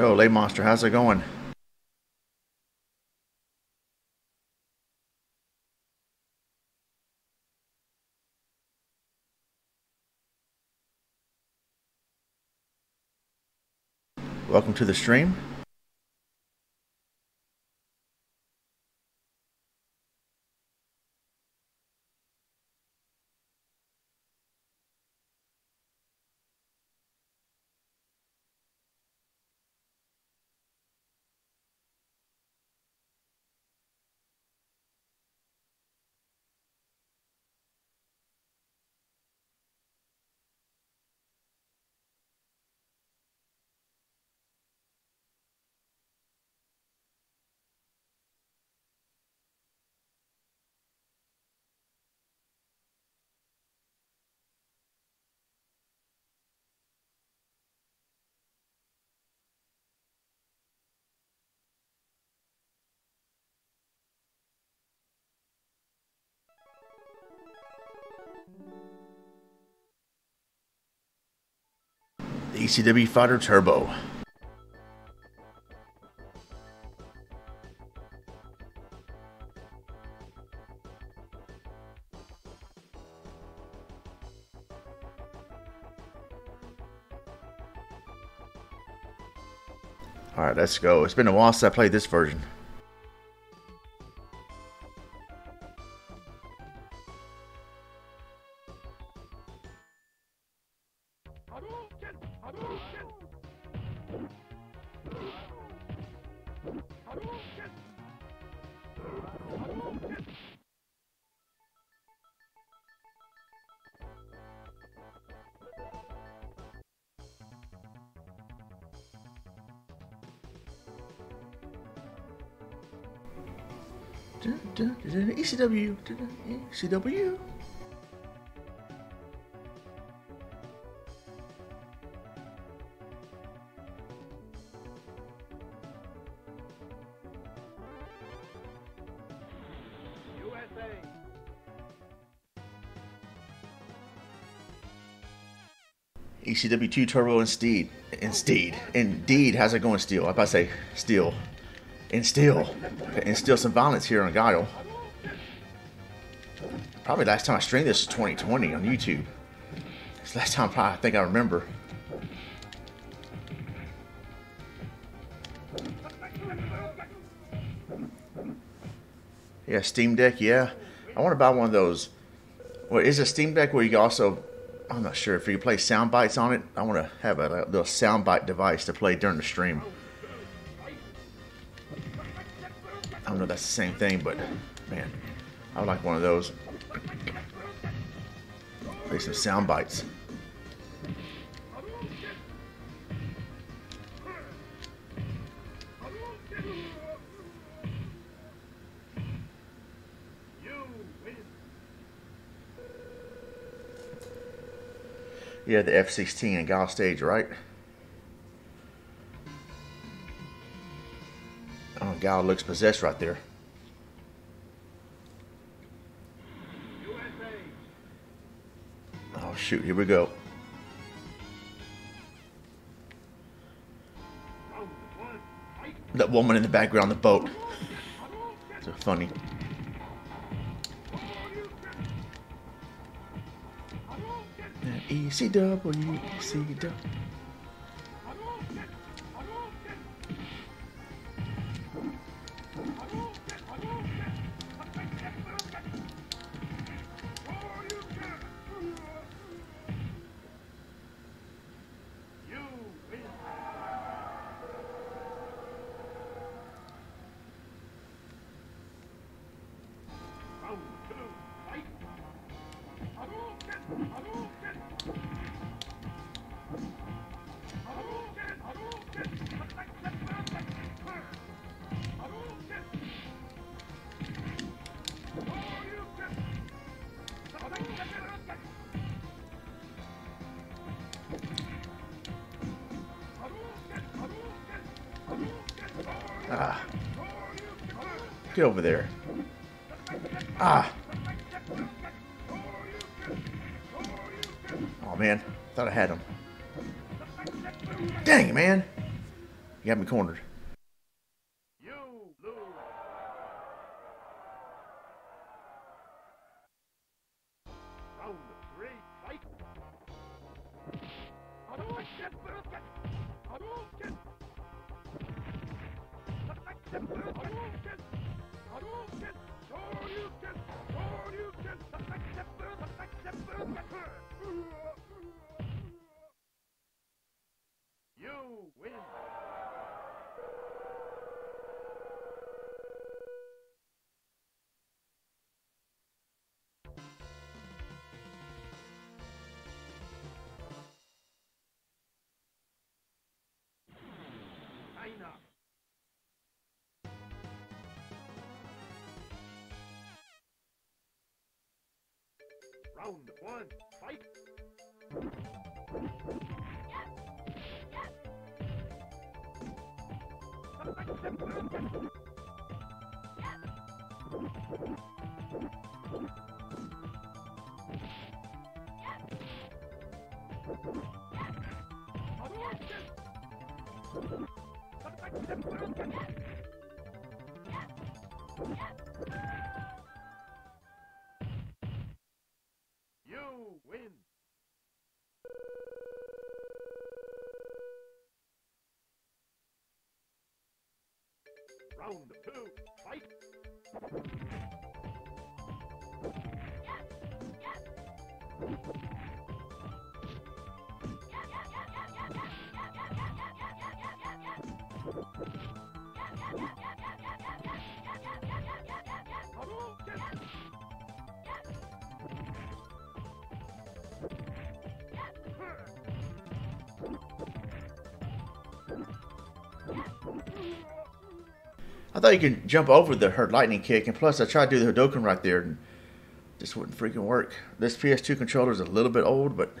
Yo, Lay Monster, how's it going? Welcome to the stream. ECW Fighter Turbo. All right, let's go. It's been a while since I played this version. ECW. ECW 2 Turbo and Steed. Indeed. How's it going, Steel? I'm about to say Steel. Instill some violence here on Guile. Probably last time I streamed this is 2020 on YouTube. It's the last time I think I remember. Yeah, Steam Deck, yeah. I want to buy one of those. Well, is a Steam Deck where you can also, I'm not sure, if you play sound bites on it. I want to have a little sound bite device to play during the stream. I don't know if that's the same thing, but man, I would like one of those. Play some sound bites. Yeah, the F-16 and Gal stage, right? Oh, Gal looks possessed right there. Oh, shoot. Here we go. That woman in the background on the boat. So funny. ECW, ECW. Get over there. Ah. Oh man, thought I had him. Dang, man. You got me cornered. You lose. Round 3, fight. You win. Round 1, fight! Win. Round 2, fight. I thought you could jump over her lightning kick, and plus I tried to do the Hadoken right there and just wouldn't freaking work. This PS2 controller is a little bit old, but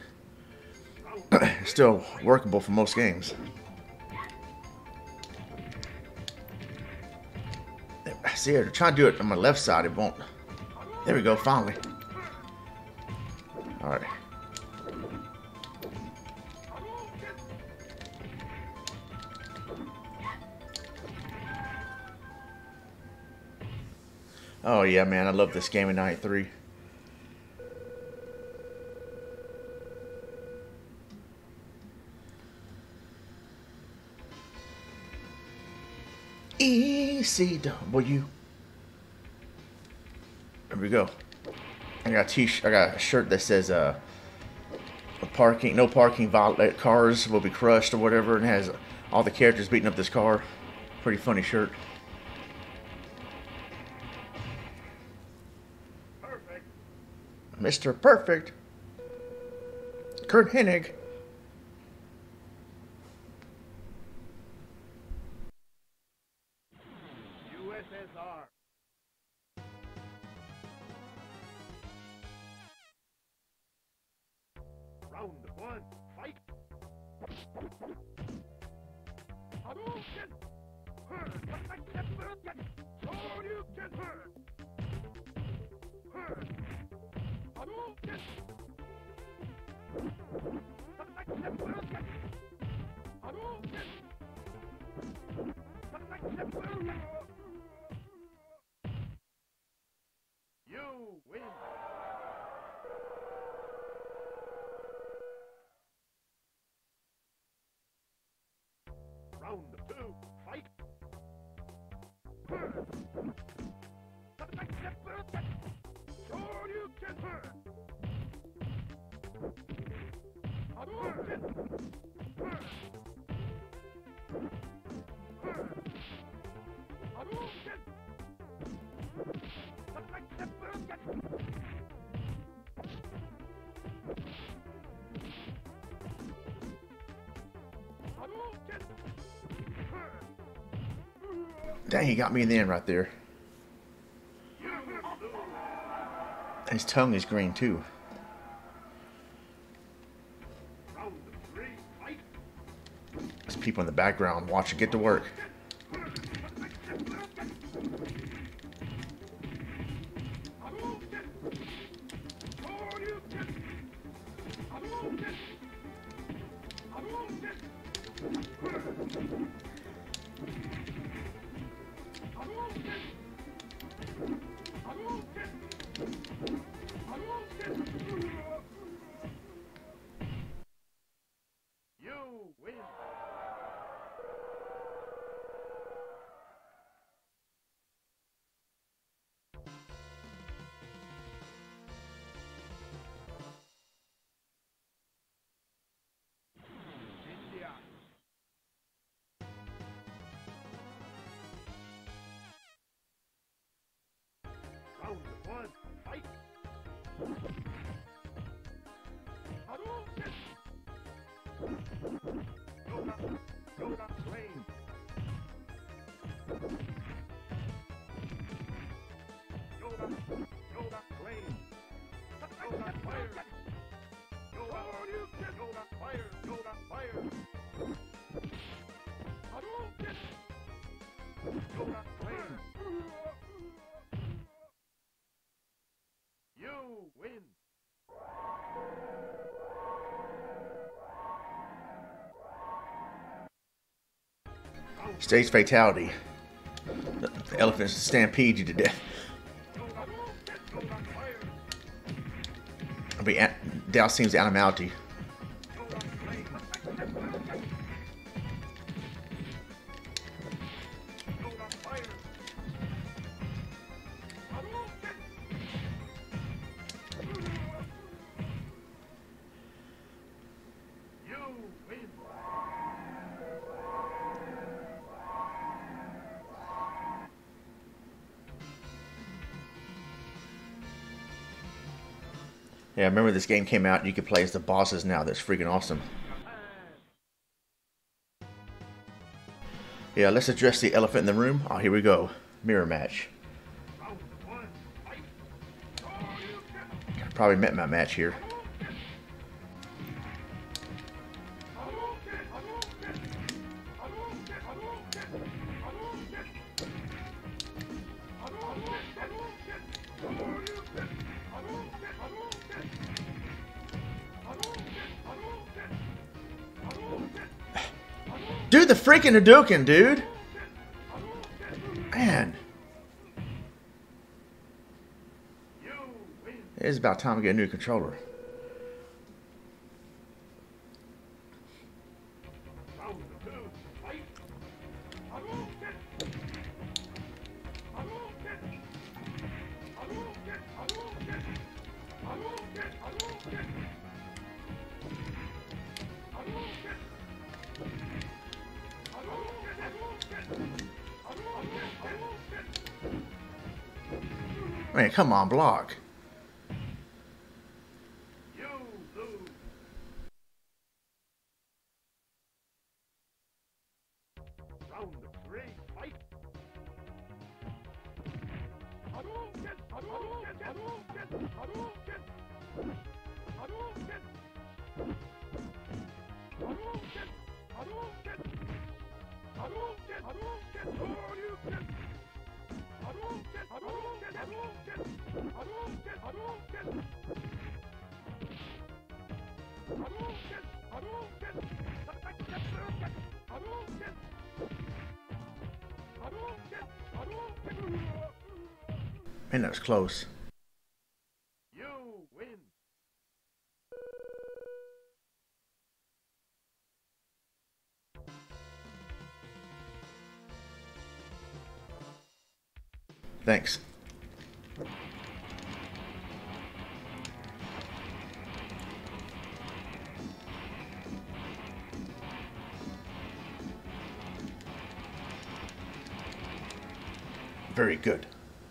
still workable for most games. See, I try to do it on my left side, it won't. There we go, finally. Alright. Oh yeah, man, I love this game in 93. ECW. There we go. I got a shirt that says no parking, cars will be crushed or whatever, and has all the characters beating up this car. Pretty funny shirt. Mr. Perfect, Kurt Hennig. USSR. Round 1, fight. Hadoken. You win. Round 2, fight. Dang, he got me in the end right there. His tongue is green too. There's people in the background watching. Get to work. Stage fatality. The elephants stampede you to death. I mean, Dhalsim's animality. Yeah, I remember this game came out and you could play as the bosses now. That's freaking awesome. Yeah, let's address the elephant in the room. Oh, here we go. Mirror match. Probably met my match here. Dude, the freaking Hadoken, dude! Man. It is about time to get a new controller. Man, come on, block. Man, that was close. You win. Thanks. Very good.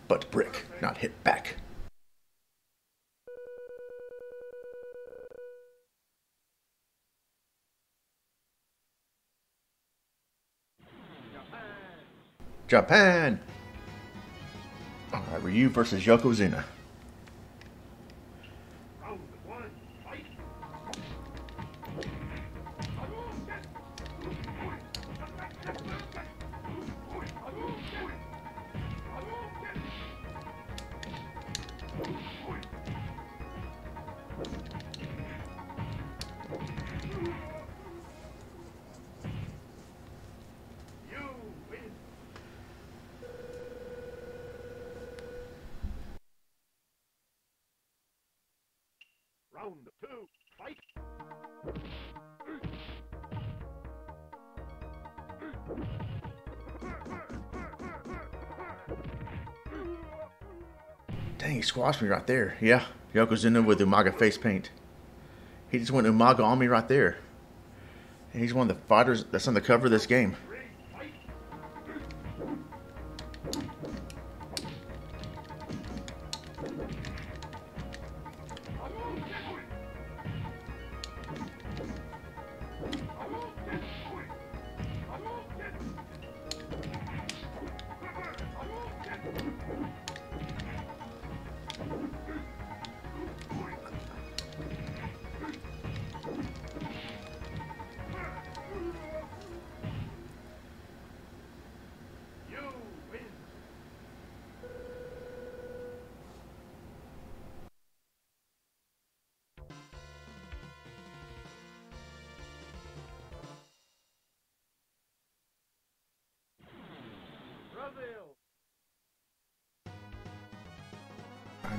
But brick, not hit back. Japan! Alright, Ryu versus Yokozuna. Dang, he squashed me right there. Yeah, Yokozuna with Umaga face paint. He just went Umaga on me right there. And he's one of the fighters that's on the cover of this game.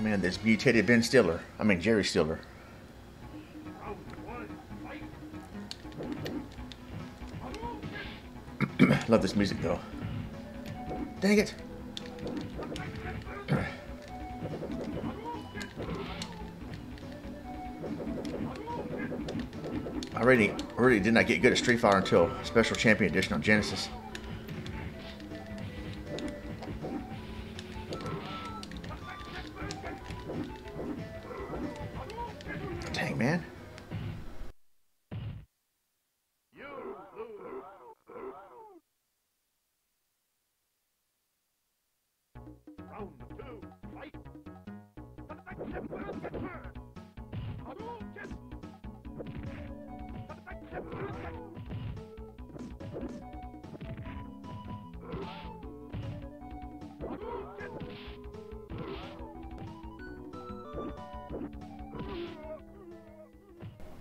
Man, this mutated Jerry Stiller. Love this music though. Dang it. I really did not get good at Street Fighter until Special Champion Edition on Genesis.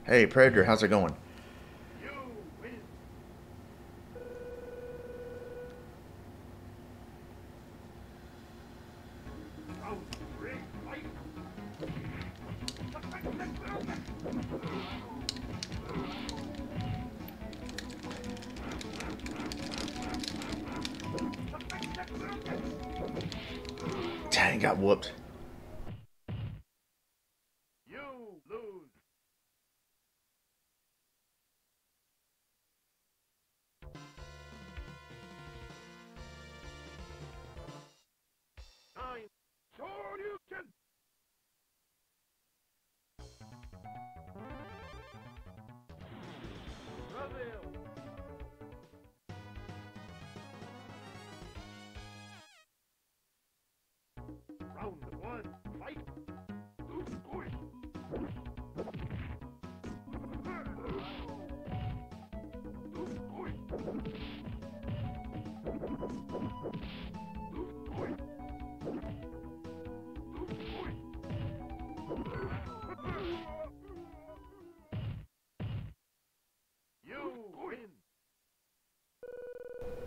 Hey Predator, how's it going? Dang, got whooped.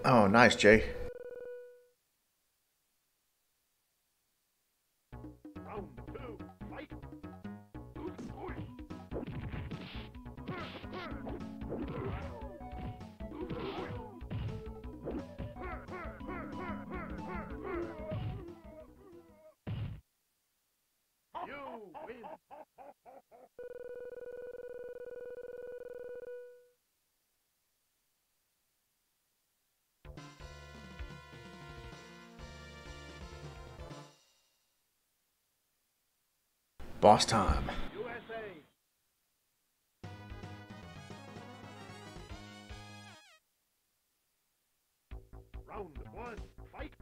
Oh, nice, Jay. Boss time. USA. Round one, fight.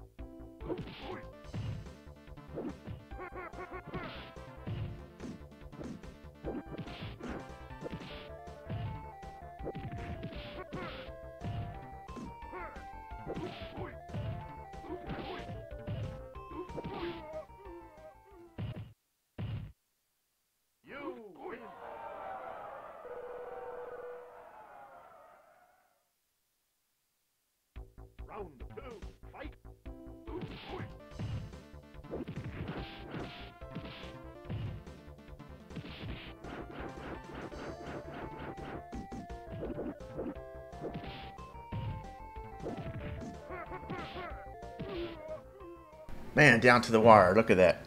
Man, down to the wire. Look at that.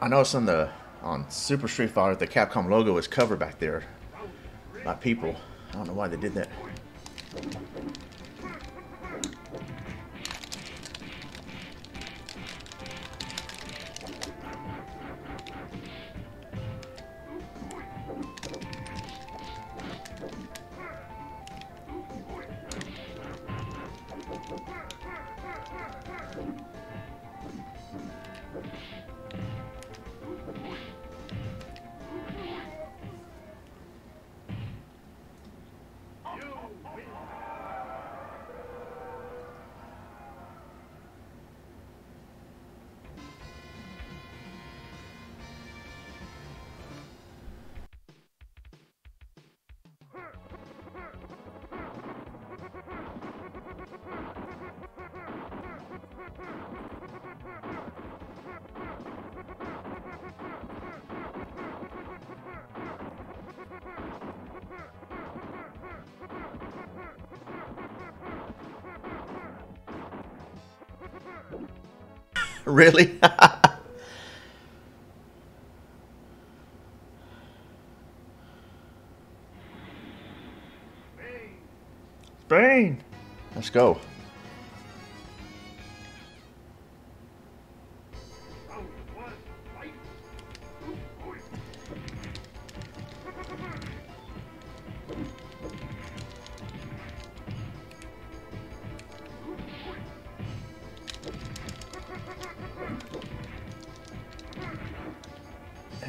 I noticed on the Super Street Fighter the Capcom logo is covered back there by people. I don't know why they did that. Really? Spain! Let's go.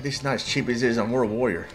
It's not as cheap as it is on World Warrior.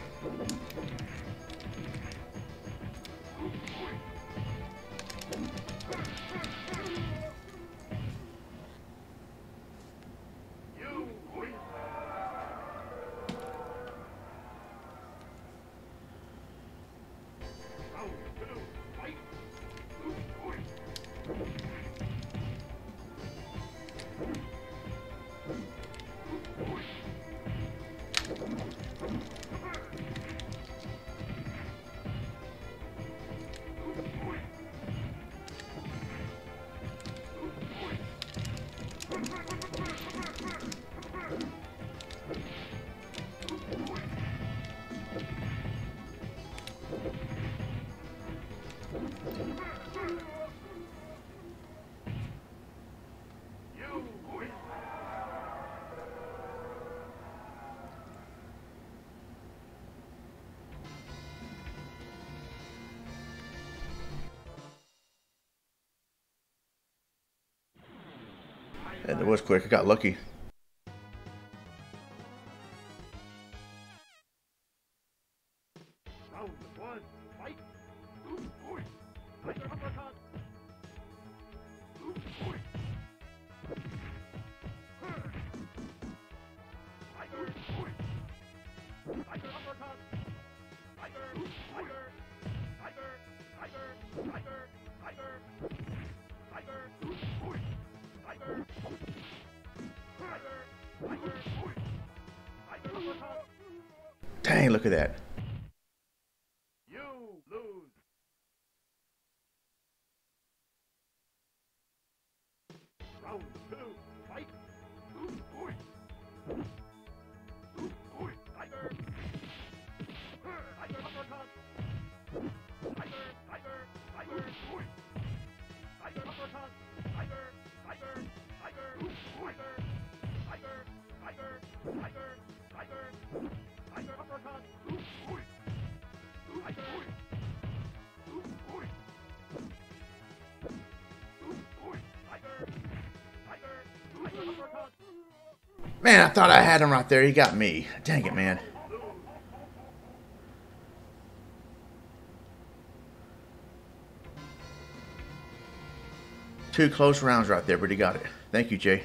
And it was quick. I got lucky. Dang, look at that. You lose. Round two, fight. Man, I thought I had him right there. He got me. Dang it, man. Two close rounds right there, but he got it. Thank you, Jay.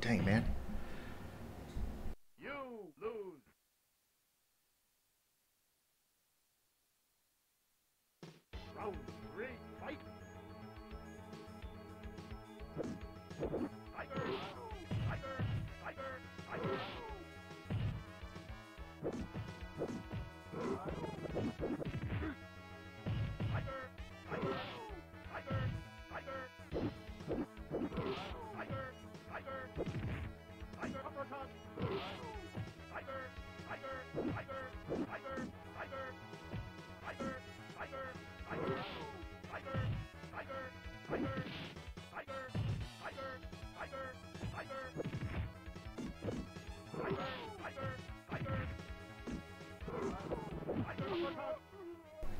Dang, man. You lose. Round 3, fight. Tiger, tiger, tiger, tiger.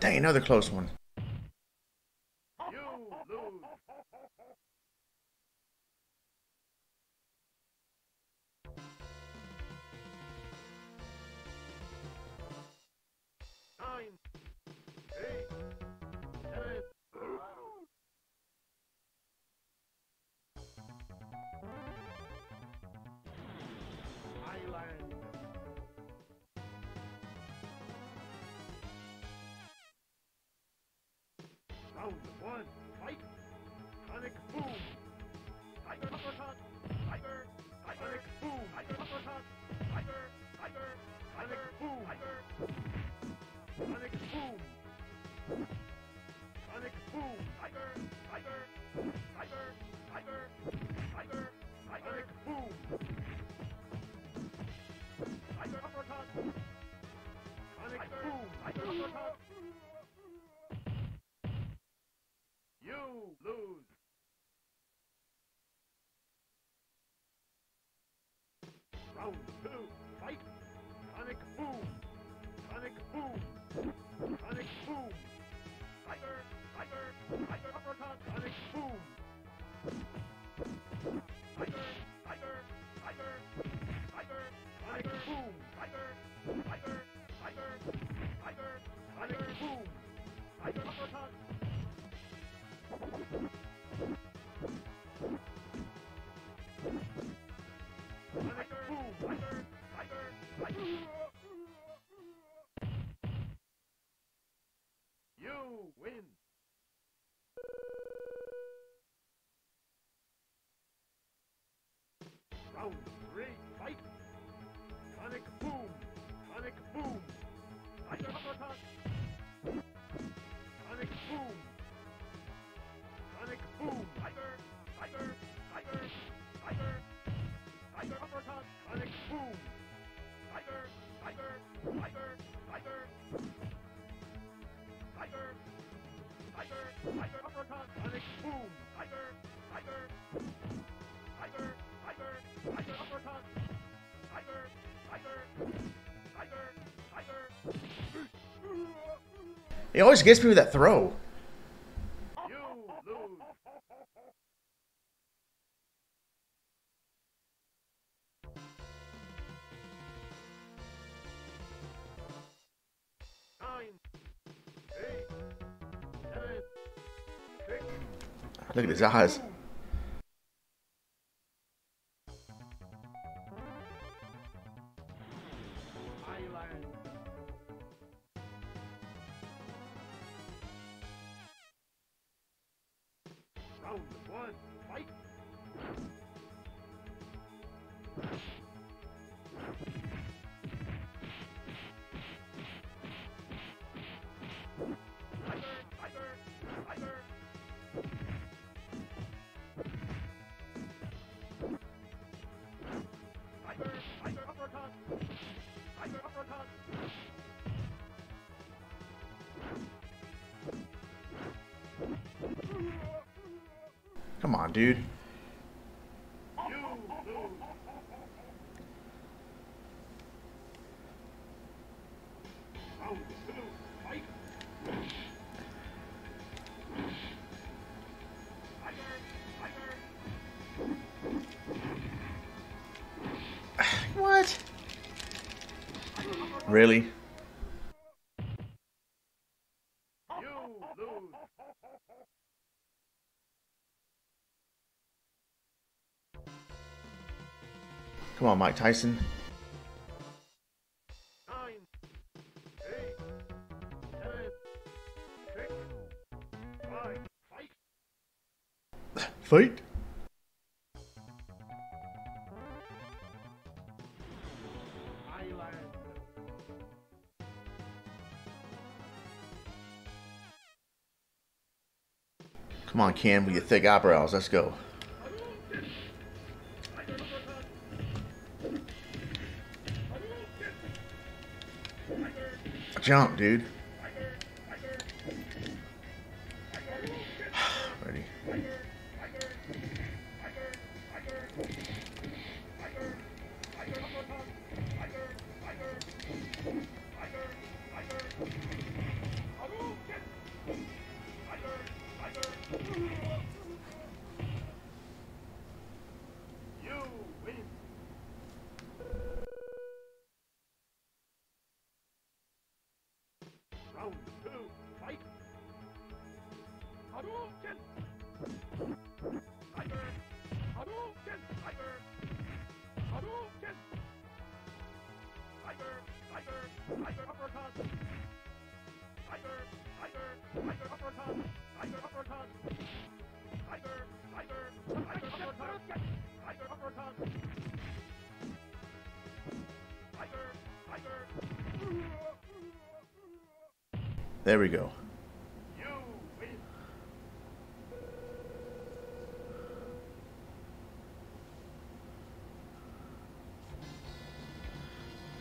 Dang, another close one. You lose. Nine, eight, seven. Island. Round 1, fight! Sonic boom! Tiger uppercut! Tiger! Sonic boom! Tiger uppercut! Tiger! Tiger! Sonic boom! Tiger! Sonic boom! Sonic boom! Tiger! Tiger! Tiger! Tiger! Tiger! Sonic boom! Tiger uppercut! Sonic boom! Tiger uppercut! You lose. Round 2, fight. Sonic boom. Sonic boom. Sonic boom. Tiger, tiger, tiger uppercut. Sonic boom. Tiger, tiger, tiger, tiger. Sonic boom. Tiger, tiger, tiger, tiger. Sonic boom. Tiger uppercut. You win. Round 3, fight. Sonic boom. Sonic boom. Tiger uppercut. Sonic boom. Sonic boom! Tiger! Tiger! Tiger! Tiger! Tiger uppercut! Sonic boom! Tiger! Tiger! Tiger! Tiger! Tiger! Tiger! Tiger uppercut! Sonic boom! Tiger! Tiger! Tiger! Tiger! Tiger uppercut! Tiger! Tiger! Tiger! Tiger! It always gets me with that throw. Look at his eyes. Round 1, fight. Come on, dude. What? Really? Come on, Mike Tyson. Fight. Come on, Ken, with your thick eyebrows. Let's go. Jump, dude. Ready. There we go.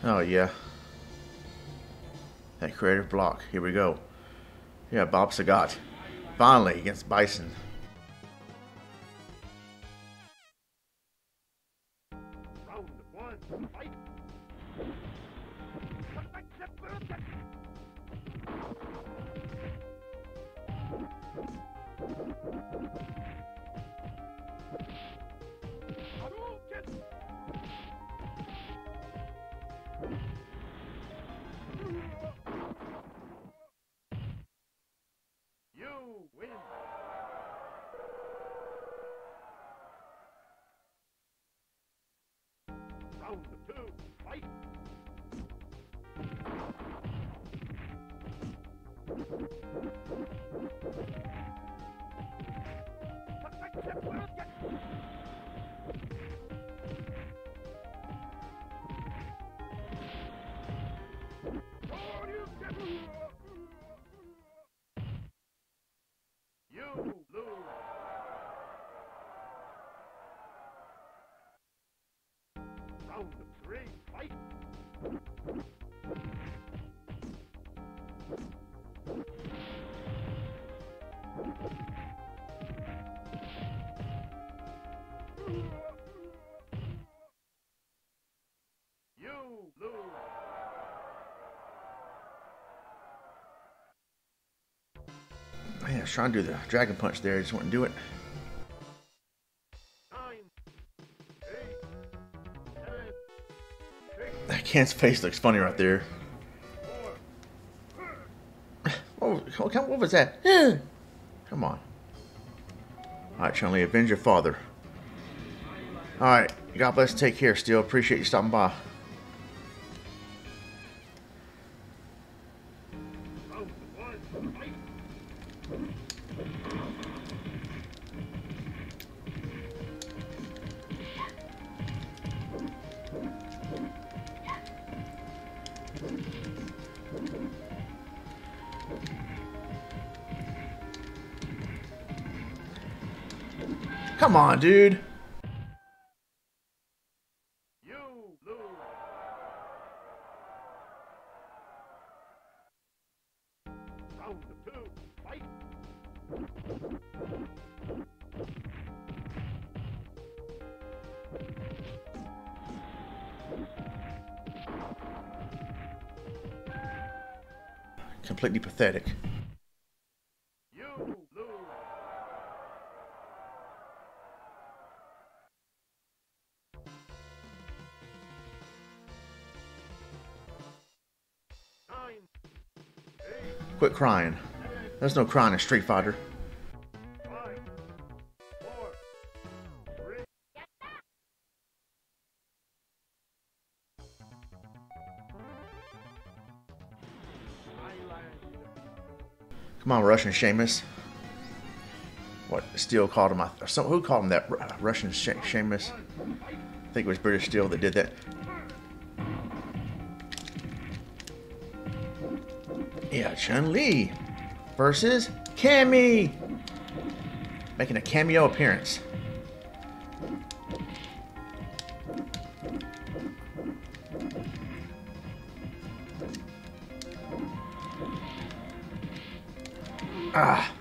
Oh yeah, that creative block. Here we go. Yeah, Bob Sagat, finally against Bison. I was trying to do the dragon punch there, I just wouldn't do it. That Ken's face looks funny right there. What was that? Come on. Alright, Chun-Li, avenge your father. Alright, God bless, take care, Steele. Appreciate you stopping by. Come on, dude. You lose. Round two, fight. Completely pathetic. Quit crying. There's no crying in Street Fighter. Come on, Russian Sheamus. What Steele called him? So who called him that? Russian Sheamus? I think it was British Steel that did that. Yeah, Chun-Li versus Cammy, making a cameo appearance. Ah.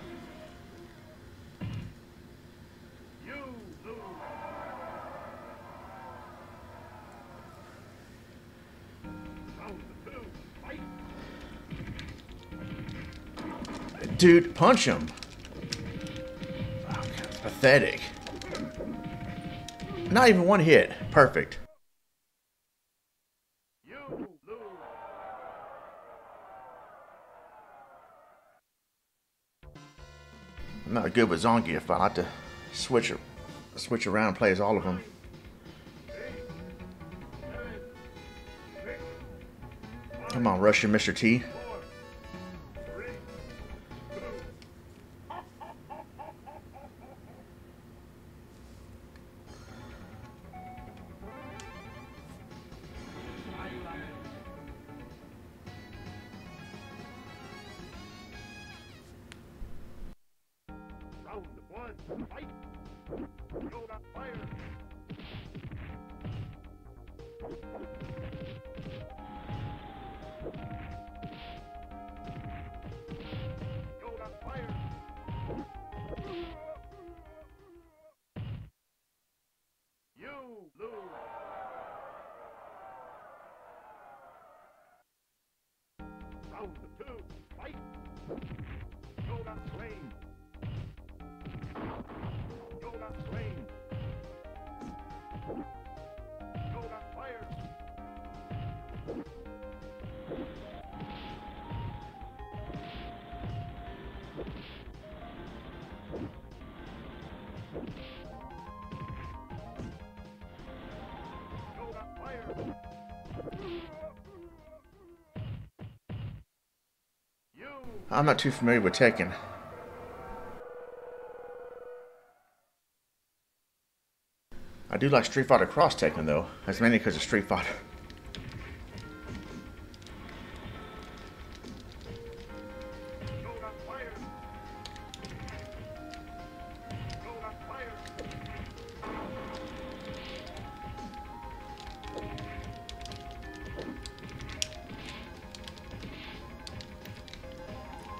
Dude, punch him. Oh, God, pathetic. Not even one hit. Perfect. I'm not good with Zangief, but I have to switch around and play as all of them. Come on, Russian Mr. T. I'm not too familiar with Tekken. I do like Street Fighter Cross Tekken though. That's mainly because of Street Fighter.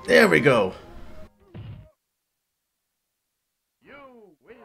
There we go. You win.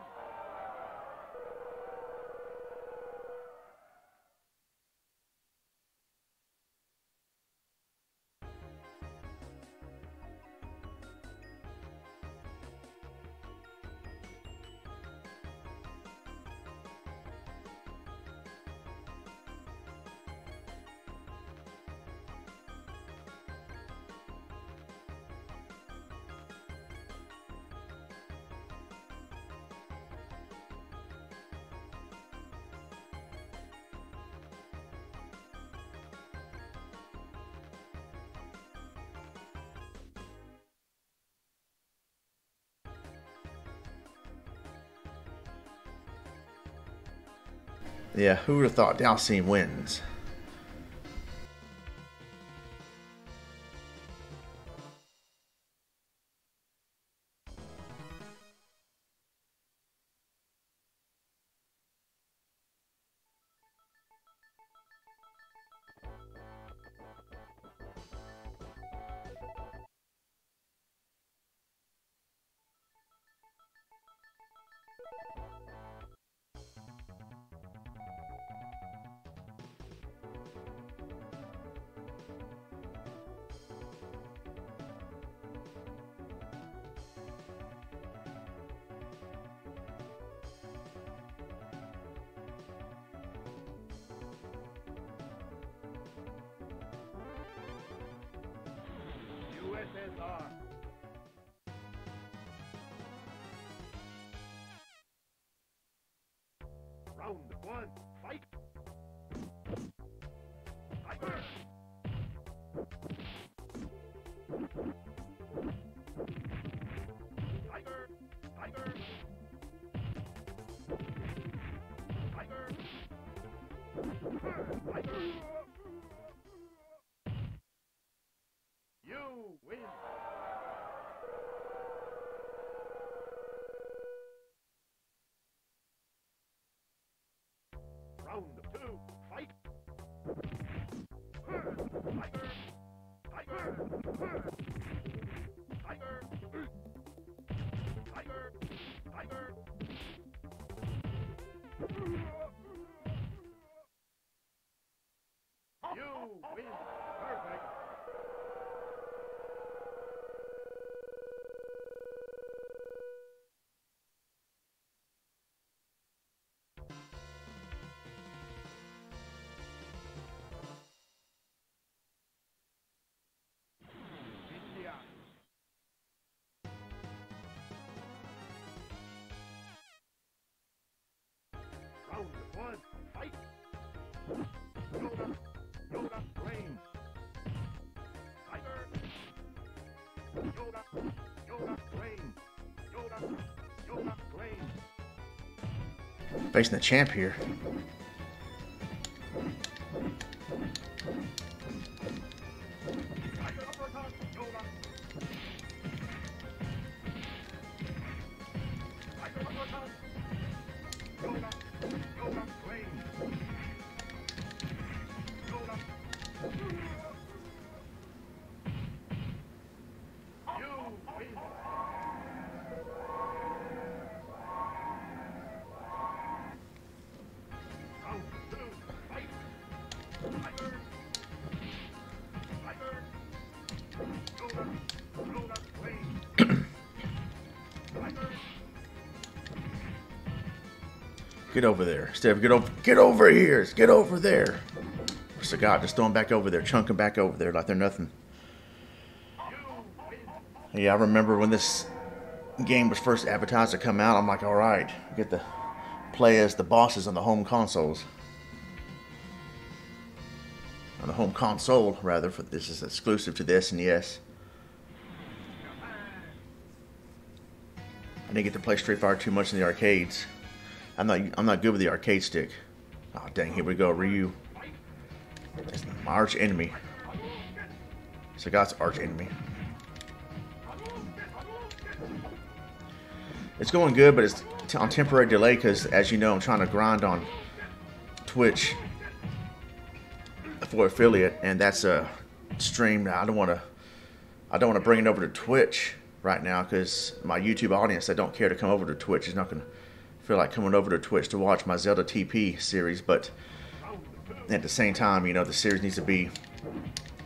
Yeah, who would have thought Dhalsim wins? You win. Round 2, fight. Tiger. Tiger. Tiger. Tiger. Tiger. Tiger. You win. Perfect. One, fight! Yoda! Yoda, range! Tiger! Yoda! Yoda, range! Yoda! Yoda, range! Facing the champ here. Get over there, Steph. Get over here. Get over there. Sagat, just throw him back over there. Chunk him back over there like they're nothing. Yeah, I remember when this game was first advertised to come out. I'm like, all right, get to play as the bosses on the home consoles. On the home console, rather. For this is exclusive to the SNES. I didn't get to play Street Fighter too much in the arcades. I'm not good with the arcade stick. Oh dang, here we go, Ryu. That's my arch enemy. Sagat's arch enemy. It's going good, but it's on temporary delay because, as you know, I'm trying to grind on Twitch for affiliate, and that's a stream. I don't want to bring it over to Twitch right now because my YouTube audience, they don't care to come over to Twitch. It's not gonna feel like coming over to Twitch to watch my Zelda TP series, but at the same time, you know, the series needs to be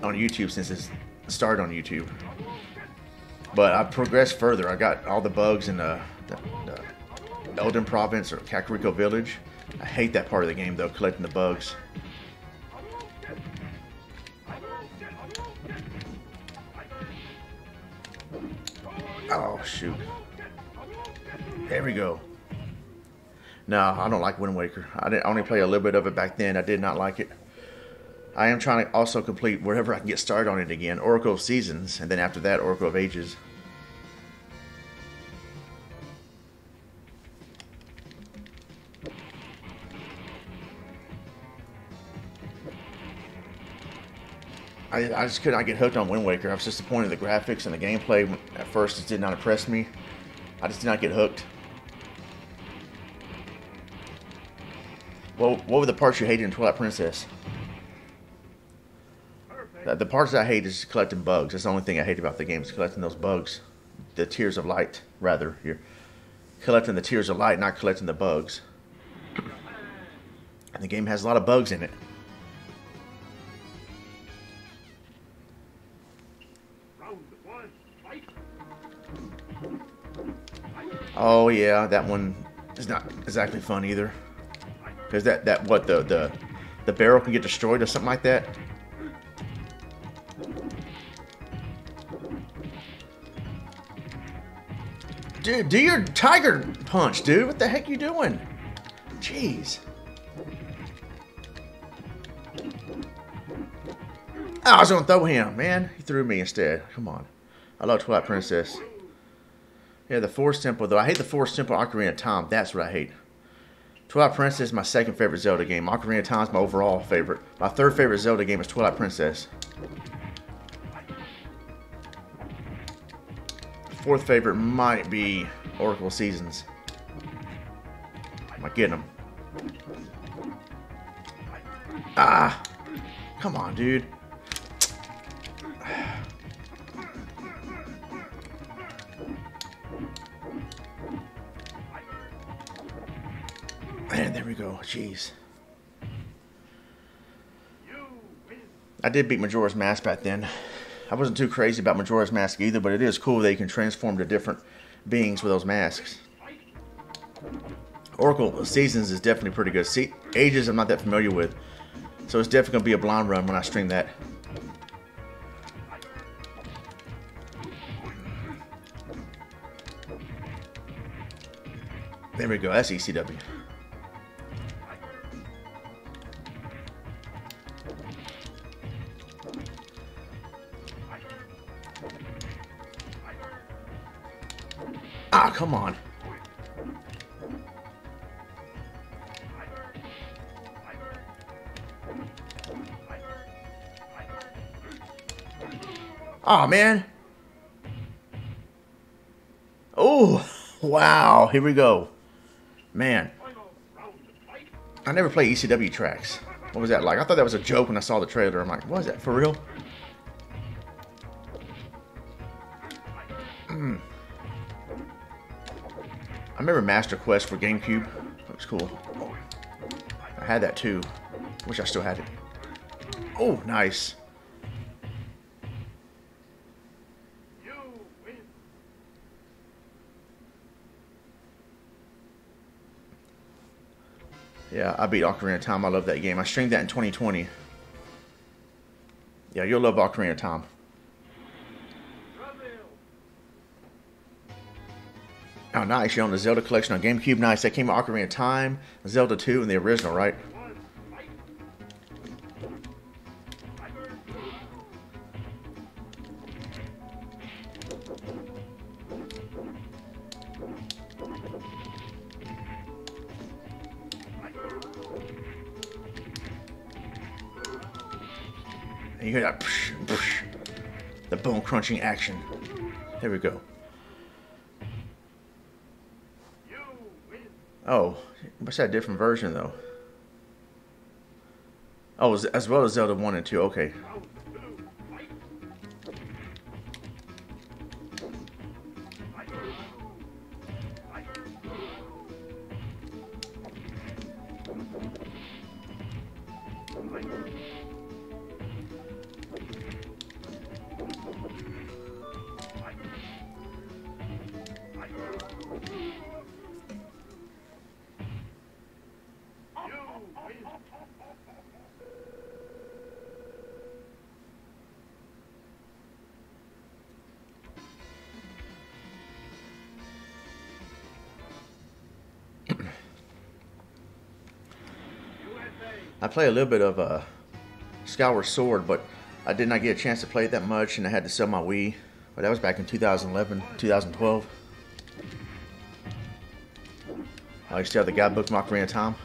on YouTube since it's started on YouTube. But I progressed further. I got all the bugs in the Elden Province or Kakariko Village. I hate that part of the game though, collecting the bugs. Oh shoot. There we go. No, I don't like Wind Waker. I only played a little bit of it back then. I did not like it. I am trying to also complete wherever I can get started on it again. Oracle of Seasons, and then after that, Oracle of Ages. I just could not get hooked on Wind Waker. I was disappointed in the graphics and the gameplay. At first, it did not impress me. I just did not get hooked. Well, what were the parts you hated in Twilight Princess? The parts I hate is collecting bugs. That's the only thing I hate about the game, is collecting those bugs. The tears of light, rather. You're collecting the tears of light, not collecting the bugs. And the game has a lot of bugs in it. Oh yeah, that one is not exactly fun either. Because the barrel can get destroyed or something like that. Dude, do your tiger punch, dude. What the heck you doing? Jeez. Oh, I was gonna throw him, man. He threw me instead. Come on. I love Twilight Princess. Yeah, the Force Temple, though. I hate the Force Temple Ocarina of Time. That's what I hate. Twilight Princess is my second favorite Zelda game. Ocarina of Time is my overall favorite. My third favorite Zelda game is Twilight Princess. Fourth favorite might be Oracle of Seasons. Am I getting them? Ah! Come on, dude. And there we go. Jeez. I did beat Majora's Mask back then. I wasn't too crazy about Majora's Mask either, but it is cool that you can transform to different beings with those masks. Oracle of Seasons is definitely pretty good. See, Ages I'm not that familiar with, so it's definitely going to be a blind run when I stream that. There we go. That's ECW. Ah, come on. Oh, man. Oh, wow. Here we go. Man. I never play ECW tracks. What was that like? I thought that was a joke when I saw the trailer. I'm like, what is that? For real? I remember Master Quest for GameCube. That was cool. I had that too. Wish I still had it. Oh, nice. Yeah, I beat Ocarina of Time. I love that game. I streamed that in 2020. Yeah, you'll love Ocarina of Time. Oh, nice. You're on the Zelda collection on GameCube. Nice. That came with Ocarina of Time, Zelda 2, and the original, right? You hear that psh, psh, the bone crunching action. There we go. Oh, what's that different version though? Oh, as well as Zelda 1 and 2, okay. I play a little bit of Skyward Sword, but I did not get a chance to play it that much, and I had to sell my Wii. But that was back in 2011, 2012. I used to have the guidebook from Ocarina of Time.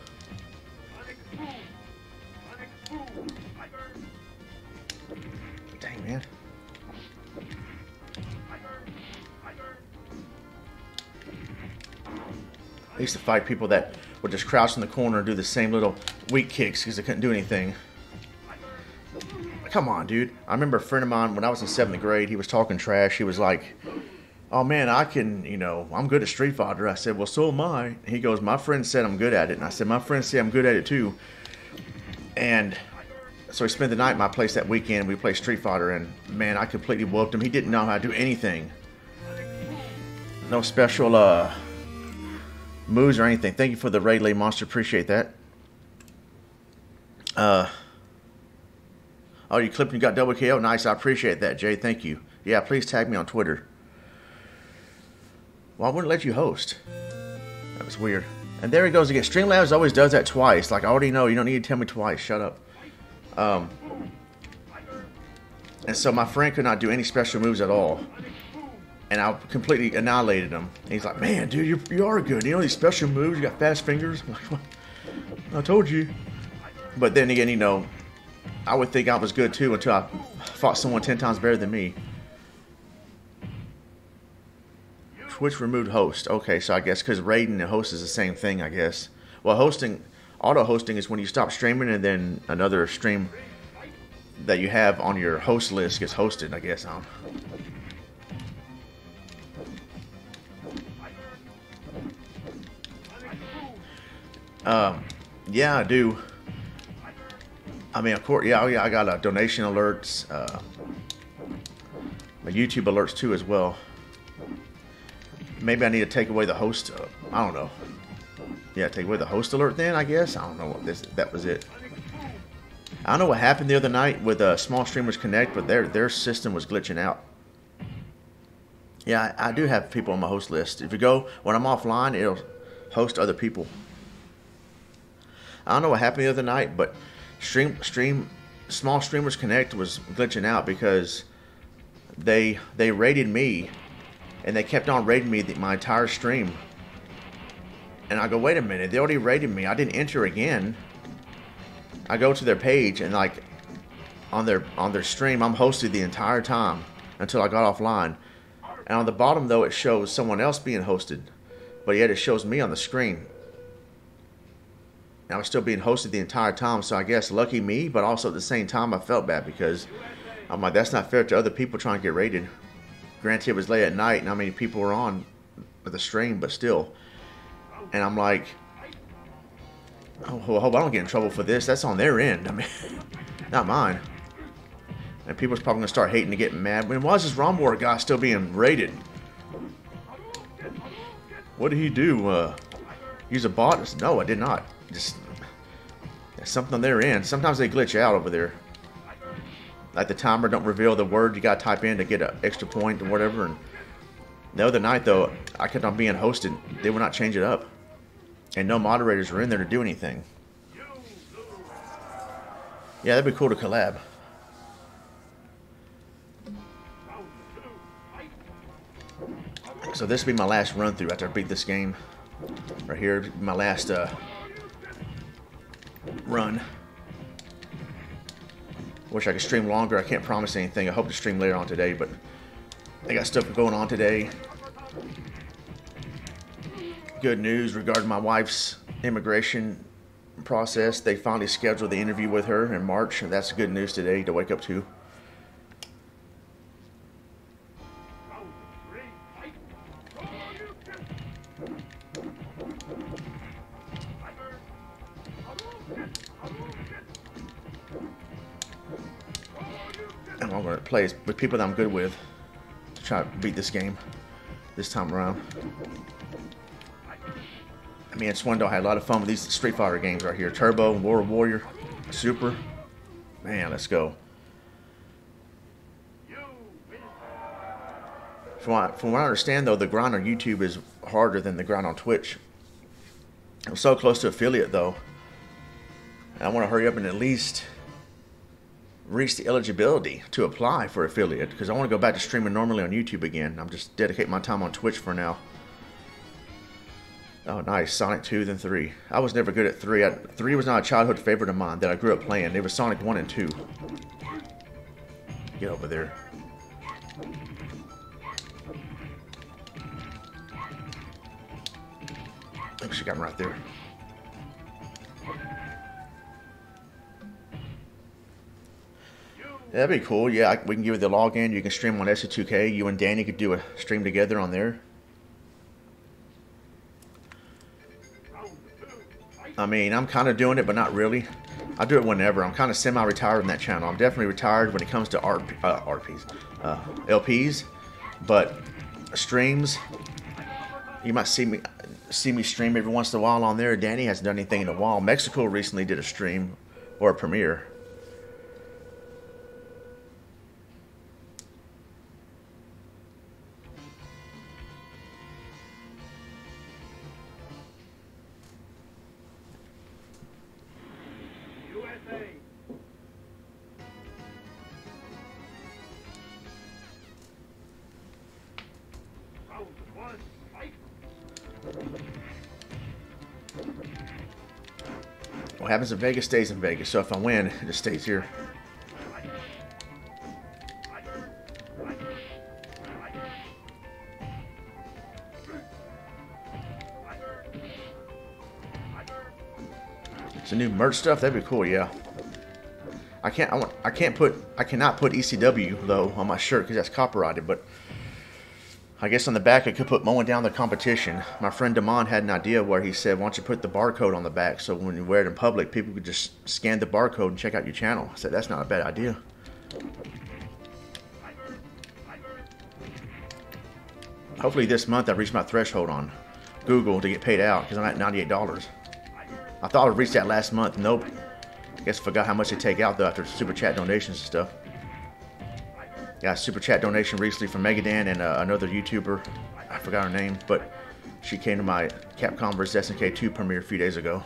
Dang, man. I used to fight people that would just crouch in the corner and do the same little weak kicks because they couldn't do anything. Come on, dude. I remember a friend of mine when I was in 7th grade, he was talking trash. He was like, oh man, I can, you know, I'm good at Street Fighter. I said, well, so am I. And he goes, my friend said I'm good at it. And I said, my friend said I'm good at it too. And so he spent the night at my place that weekend. We played Street Fighter, and man, I completely whooped him. He didn't know how to do anything. No special moves or anything. Thank you for the raid, Lay Monster. Appreciate that. Oh, you clipped and got double KO. Nice. I appreciate that, Jay. Thank you. Yeah, please tag me on Twitter. Well, I wouldn't let you host. That was weird. And there he goes again. Streamlabs always does that twice. Like, I already know. You don't need to tell me twice. Shut up. And so my friend could not do any special moves at all. and I completely annihilated him. And he's like, man, dude, you are good. You know these special moves? You got fast fingers? I'm like, well, I told you. But then again, you know, I would think I was good too until I fought someone 10 times better than me. Twitch removed host. Okay, so I guess because raiding and host is the same thing, I guess. Well, hosting, auto-hosting is when you stop streaming and then another stream that you have on your host list gets hosted, I guess. I don't know. Yeah, I do. I mean, of course, yeah, I got donation alerts, my YouTube alerts too as well. Maybe I need to take away the host, I don't know. Yeah, take away the host alert then, I guess. I don't know what that was it. I don't know what happened the other night with Small Streamers Connect, but their system was glitching out. Yeah, I do have people on my host list. If you go, when I'm offline, it'll host other people. I don't know what happened the other night, but Small Streamers Connect was glitching out because they raided me, and they kept on raiding me my entire stream. And I go, wait a minute, they already raided me. I didn't enter again. I go to their page, and like on their stream, I'm hosted the entire time until I got offline. And on the bottom though, it shows someone else being hosted, but yet it shows me on the screen. I was still being hosted the entire time, so I guess lucky me, but also at the same time I felt bad because I'm like, that's not fair to other people trying to get raided. Granted, it was late at night and how many people were on the stream, but still. And I'm like, oh, I hope I don't get in trouble for this. That's on their end, I mean, not mine. And people's probably gonna start hating and getting mad. When why is this ROM War guy still being raided? What did he do? Use a bot? No, I did not. Just something they're in. Sometimes they glitch out over there. Like the timer don't reveal the word you got to type in to get an extra point or whatever. And the other night though, I kept on being hosted. They would not change it up, and no moderators were in there to do anything. Yeah, that'd be cool to collab. So this will be my last run through after I beat this game. Right here, my last run. Wish I could stream longer. I can't promise anything. I hope to stream later on today, but I got stuff going on today. Good news regarding my wife's immigration process. They finally scheduled the interview with her in March, and that's good news today to wake up to. I'm going to play with people that I'm good with to try to beat this game this time around. I mean, it's one though, I had a lot of fun with these Street Fighter games right here. Turbo, World Warrior, Super. Man, let's go. From what I understand though, the grind on YouTube is harder than the grind on Twitch. I'm so close to affiliate though. And I want to hurry up and at least reach the eligibility to apply for affiliate, because I want to go back to streaming normally on YouTube again. I'm just dedicating my time on Twitch for now. Oh, nice. Sonic 2, then 3. I was never good at 3. 3 was not a childhood favorite of mine that I grew up playing. It was Sonic 1 and 2. Get over there. Oh, she got me right there. That'd be cool. Yeah, we can give you the login. You can stream on SC2K. You and Danny could do a stream together on there. I mean, I'm kind of doing it, but not really. I do it whenever. I'm kind of semi-retired on that channel. I'm definitely retired when it comes to LPs, but streams, you might see me stream every once in a while on there. Danny hasn't done anything in a while. Mexico recently did a stream or a premiere. What happens in Vegas stays in Vegas. So if I win, it just stays here. Some new merch stuff, that'd be cool, yeah. I cannot put ECW though on my shirt because that's copyrighted, but I guess on the back I could put mowing down the competition. My friend Damon had an idea where he said, why don't you put the barcode on the back so when you wear it in public, people could just scan the barcode and check out your channel. I said, that's not a bad idea. Hopefully this month I reach my threshold on Google to get paid out because I'm at $98. I thought I'd reach that last month. Nope. I guess I forgot how much they take out though after Super Chat donations and stuff. Got a super chat donation recently from Megadan and another YouTuber. I forgot her name, but she came to my Capcom vs. SNK 2 premiere a few days ago.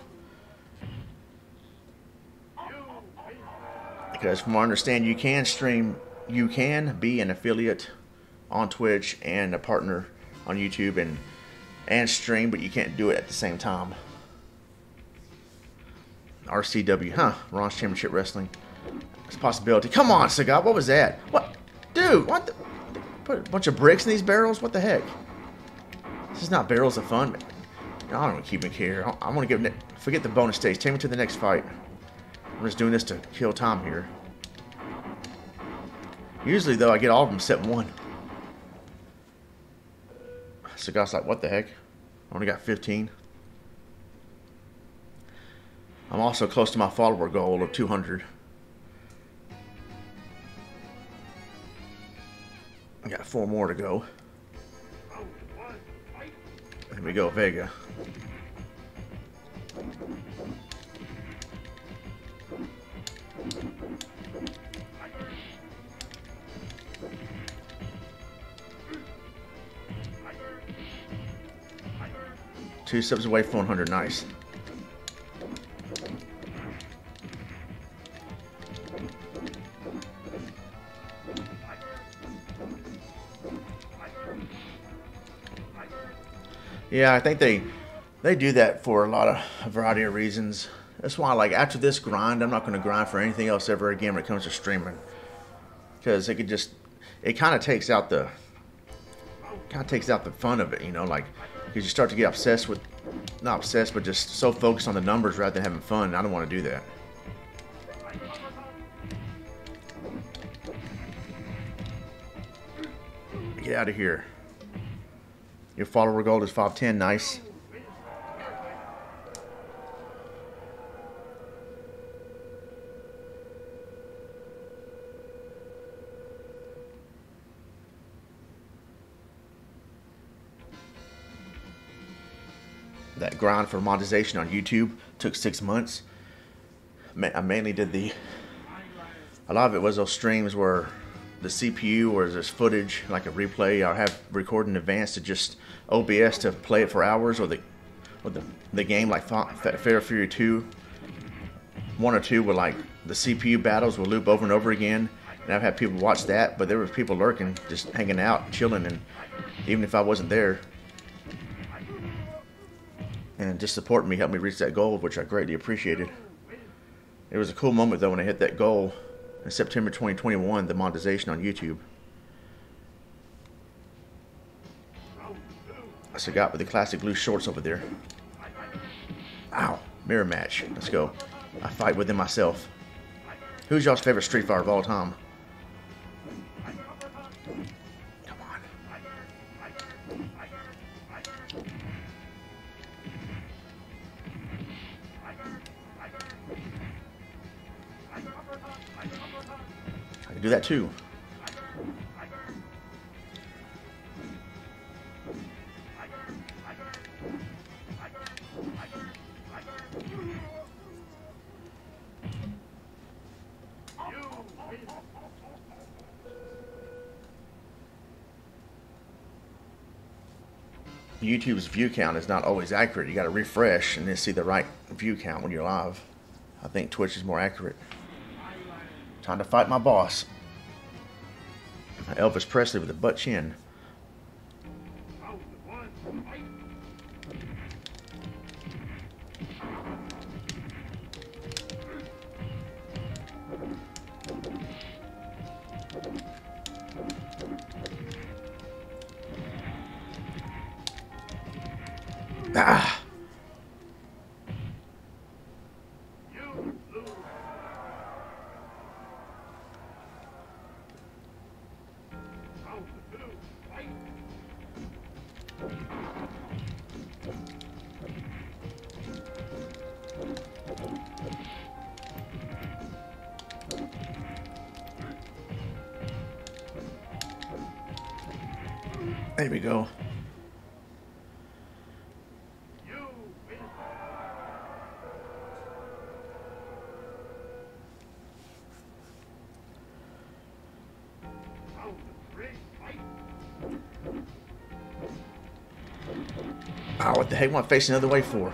Because from what I understand, you can be an affiliate on Twitch and a partner on YouTube and stream, but you can't do it at the same time. RCW, huh? Ron's Championship Wrestling. It's a possibility. Come on, Sagat, what was that? What? Dude, what the? Put a bunch of bricks in these barrels? What the heck? This is not barrels of fun. I don't keep it here. I want to give. Forget the bonus stage. Take me to the next fight. I'm just doing this to kill time here. Usually, though, I get all of them except one. So, guys, like, what the heck? I only got 15. I'm also close to my follower goal of 200. I got 4 more to go. There we go, Vega. Two subs away from 100, nice. Yeah, I think they do that for a variety of reasons. That's why, like, after this grind, I'm not going to grind for anything else ever again when it comes to streaming, because it kind of takes out the fun of it, you know, like, because you start to get obsessed with, not obsessed, but just so focused on the numbers rather than having fun. And I don't want to do that. Get out of here. Your follower goal is 510, nice. That grind for monetization on YouTube took 6 months. I mainly did a lot of it was those streams where the CPU or there's footage like a replay. I have recorded in advance to just OBS to play it for hours, or the game like Fair Fury 2, 1 or 2 where like the CPU battles will loop over and over again, and I've had people watch that, but there was people lurking, just hanging out, chilling, and even if I wasn't there, and just supporting me, helped me reach that goal, which I greatly appreciated. It was a cool moment though when I hit that goal. In September 2021, the monetization on YouTube. I forgot with the classic blue shorts over there. Ow, mirror match. Let's go. I fight within myself. Who's y'all's favorite Street Fighter of all time? Come on. Do that too. YouTube's view count is not always accurate. You got to refresh and then see the right view count when you're live. I think Twitch is more accurate. Time to fight my boss. Elvis Presley with a butt chin. There we go. Oh, what the heck am I facing the other way for?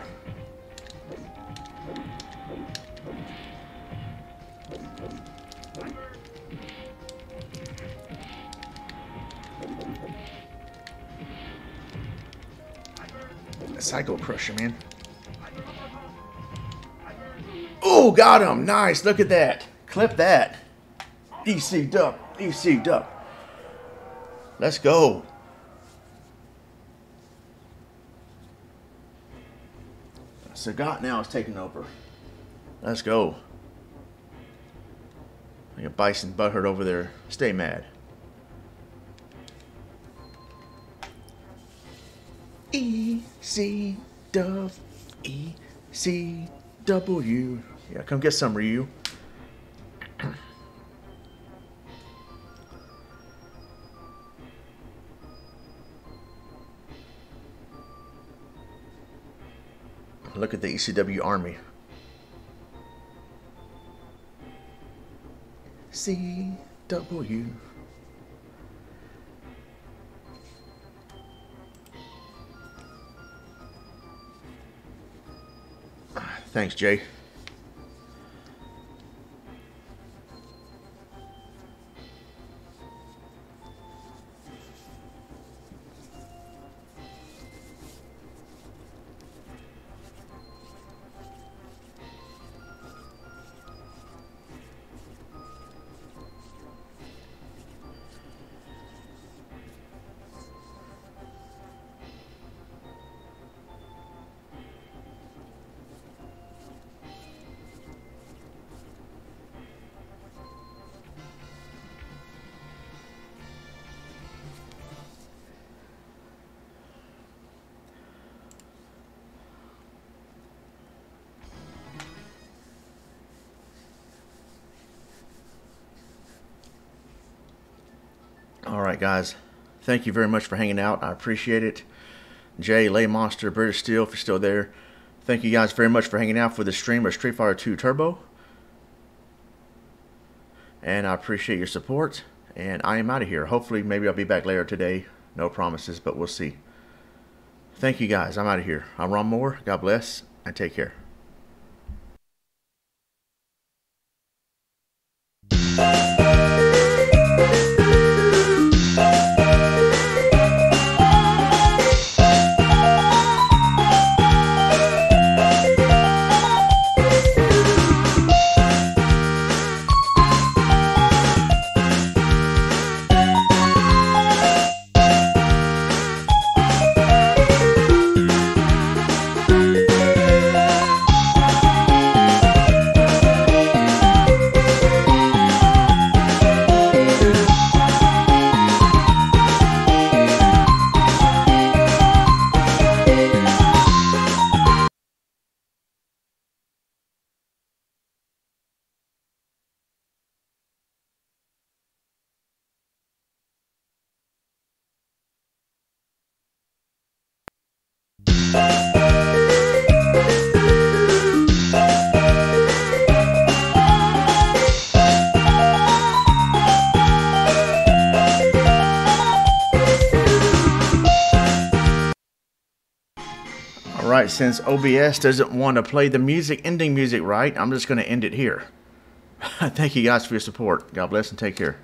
Psycho Crusher, man. Oh, got him. Nice. Look at that. Clip that. DC'd up. DC'd up. Let's go. Sagat now is taking over. Let's go. Like a bison butthurt over there. Stay mad. ECW. Yeah, come get some, Ryu. Look at the ECW army. CW. Thanks, Jay. Alright guys, thank you very much for hanging out. I appreciate it. Jay, Lay Monster, British Steel, if you're still there. Thank you guys very much for hanging out for the stream of Street Fighter II Turbo. And I appreciate your support. And I am out of here. Hopefully, maybe I'll be back later today. No promises, but we'll see. Thank you guys. I'm out of here. I'm Ron Moore. God bless and take care. Alright, since OBS doesn't want to play the music, ending music right, I'm just going to end it here. Thank you guys for your support. God bless and take care.